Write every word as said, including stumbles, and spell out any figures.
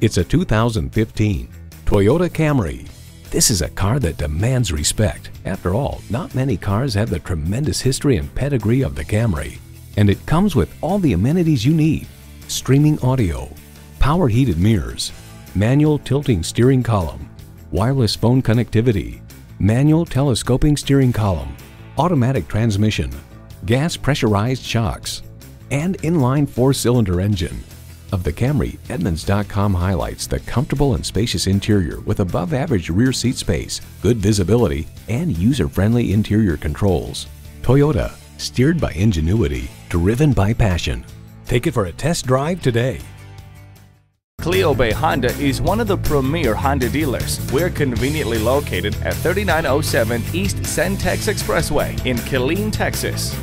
It's a two thousand fifteen Toyota Camry. This is a car that demands respect. After all, not many cars have the tremendous history and pedigree of the Camry. And it comes with all the amenities you need. Streaming audio, power heated mirrors, manual tilting steering column, wireless phone connectivity, manual telescoping steering column, automatic transmission, gas pressurized shocks, and inline four-cylinder engine. Of the Camry, Edmunds dot com highlights the comfortable and spacious interior with above-average rear seat space, good visibility, and user-friendly interior controls. Toyota, steered by ingenuity, driven by passion. Take it for a test drive today. Cleo Bay Honda is one of the premier Honda dealers. We're conveniently located at thirty-nine oh seven East Cen-Tex Expressway in Killeen, Texas.